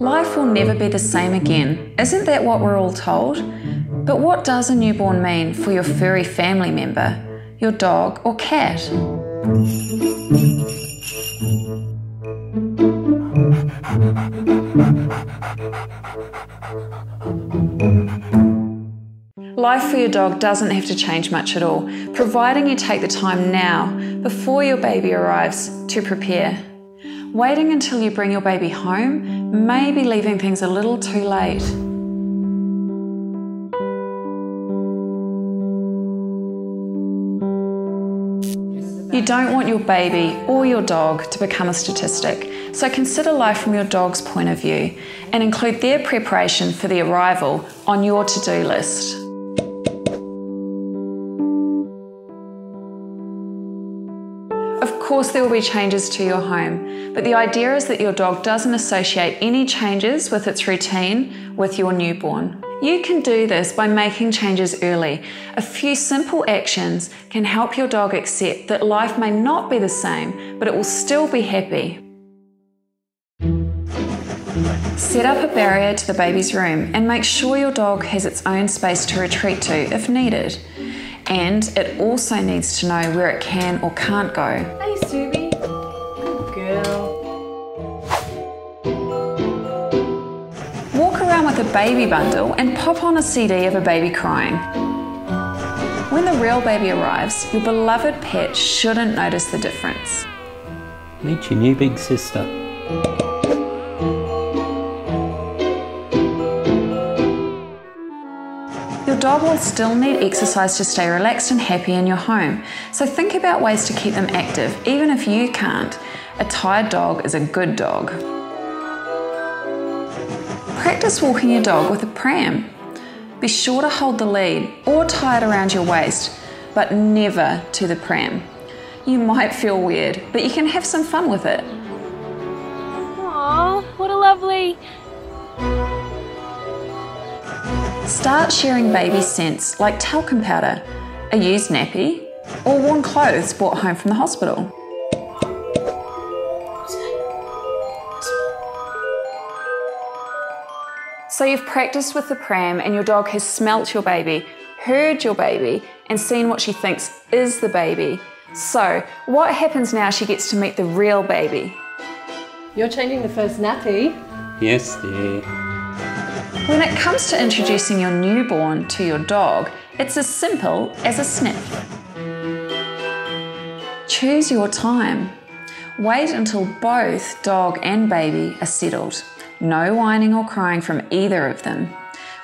Life will never be the same again. Isn't that what we're all told? But what does a newborn mean for your furry family member, your dog or cat? Life for your dog doesn't have to change much at all, providing you take the time now, before your baby arrives, to prepare. Waiting until you bring your baby home may be leaving things a little too late. You don't want your baby or your dog to become a statistic, so consider life from your dog's point of view and include their preparation for the arrival on your to-do list. Of course, there will be changes to your home, but the idea is that your dog doesn't associate any changes with its routine with your newborn. You can do this by making changes early. A few simple actions can help your dog accept that life may not be the same, but it will still be happy. Set up a barrier to the baby's room and make sure your dog has its own space to retreat to if needed. And it also needs to know where it can or can't go. Hey, Subi. Good girl. Walk around with a baby bundle and pop on a CD of a baby crying. When the real baby arrives, your beloved pet shouldn't notice the difference. Meet your new big sister. Your dog will still need exercise to stay relaxed and happy in your home, so think about ways to keep them active, even if you can't. A tired dog is a good dog. Practice walking your dog with a pram. Be sure to hold the lead or tie it around your waist, but never to the pram. You might feel weird, but you can have some fun with it. Aww, what a lovely... Start sharing baby scents like talcum powder, a used nappy, or worn clothes brought home from the hospital. So you've practiced with the pram and your dog has smelt your baby, heard your baby, and seen what she thinks is the baby. So what happens now? She gets to meet the real baby. You're changing the first nappy. Yes, dear. When it comes to introducing your newborn to your dog, it's as simple as a sniff. Choose your time. Wait until both dog and baby are settled. No whining or crying from either of them.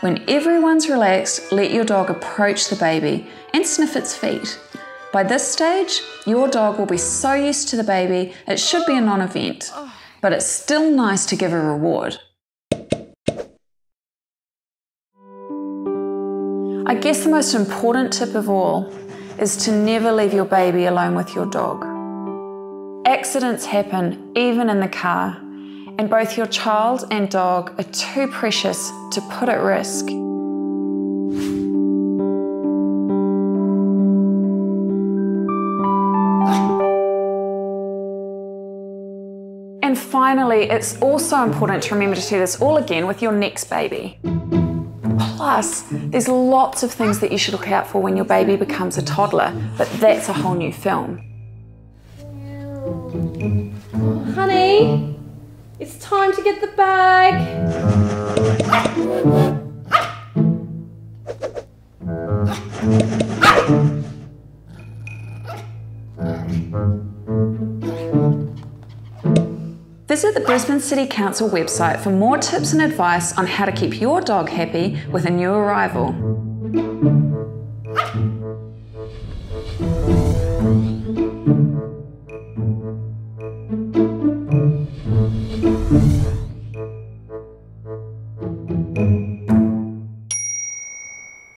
When everyone's relaxed, let your dog approach the baby and sniff its feet. By this stage, your dog will be so used to the baby, it should be a non-event. But it's still nice to give a reward. I guess the most important tip of all is to never leave your baby alone with your dog. Accidents happen, even in the car, and both your child and dog are too precious to put at risk. And finally, it's also important to remember to do this all again with your next baby. Plus, there's lots of things that you should look out for when your baby becomes a toddler, but that's a whole new film. Honey, it's time to get the bag. Visit the Brisbane City Council website for more tips and advice on how to keep your dog happy with a new arrival.